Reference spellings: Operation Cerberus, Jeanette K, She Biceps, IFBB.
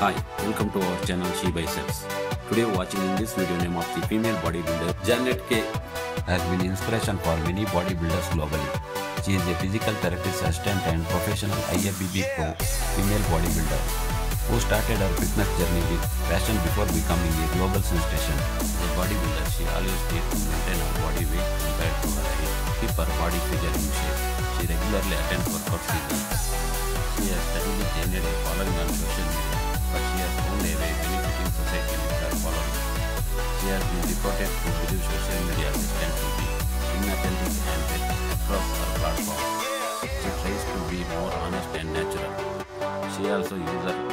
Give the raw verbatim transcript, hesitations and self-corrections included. Hi, welcome to our channel She Biceps. Today watching in this video name of the female bodybuilder Jeanette K has been inspiration for many bodybuilders globally. She is a physical therapist assistant and professional I F B B pro female bodybuilder who started her fitness journey with passion before becoming a global sensation. As a bodybuilder, she always did to maintain her body weight compared to her height, keep her body figure in shape. She regularly attends workouts with her. She has steadily gained a following on social media, but she has found a way benefiting society with her following. She has been reported to believe social media assistant to be inauthentic and fake across her platform. She tries to be more honest and natural. She also uses